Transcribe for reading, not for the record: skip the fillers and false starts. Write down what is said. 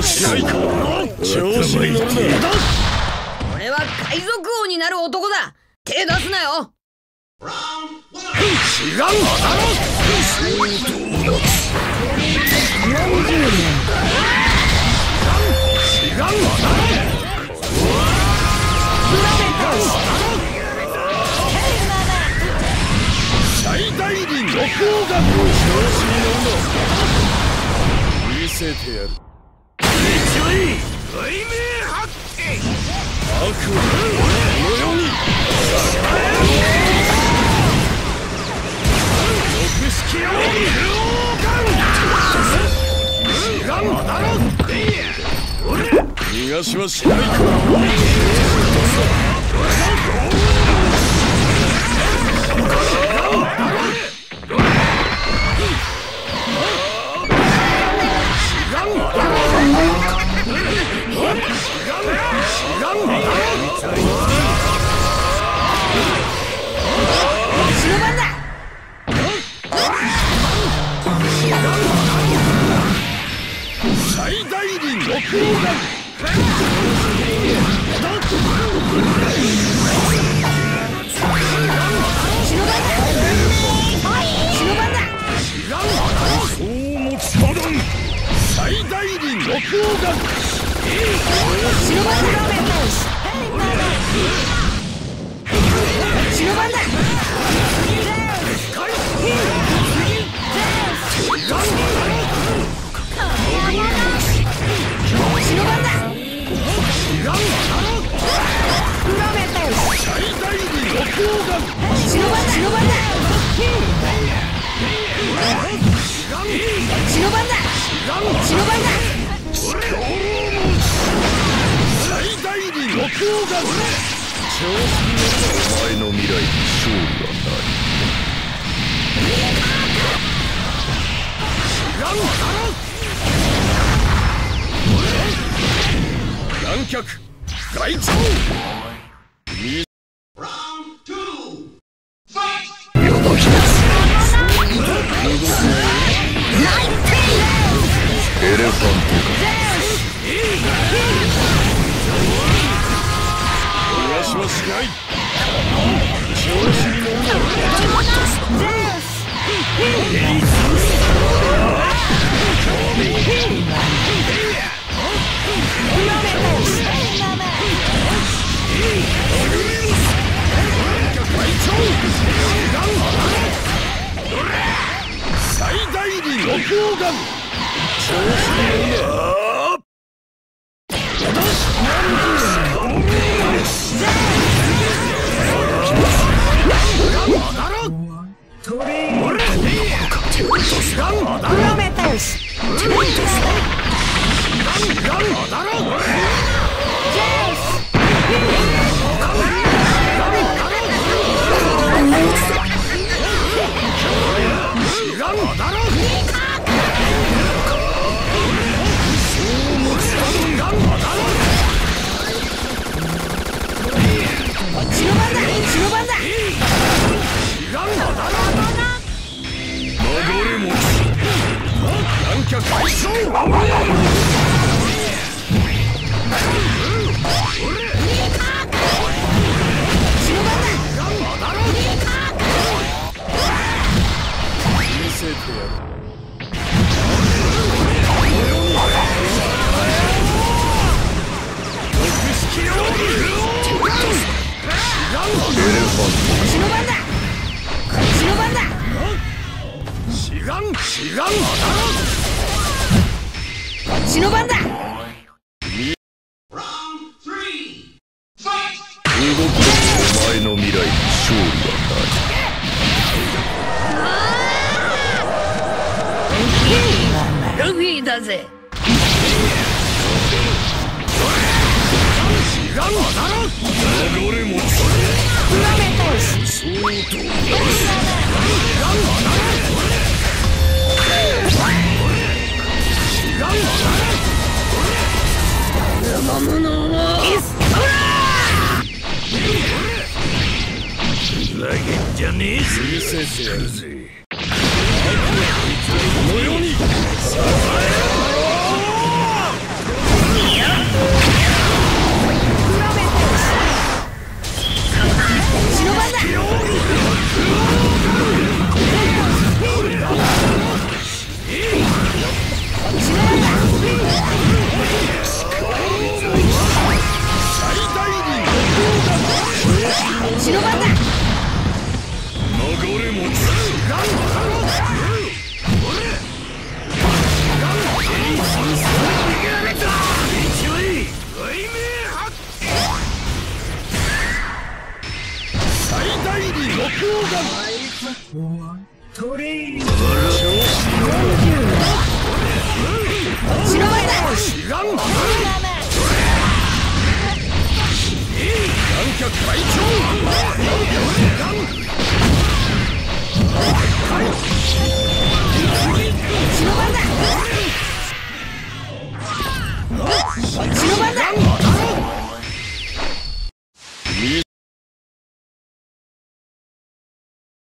はしないか。調子に乗るな。俺は海賊王になる男だ。手出すなよ。違うだろ。違うだろ。見せてやる。逃がしはしないから。この世に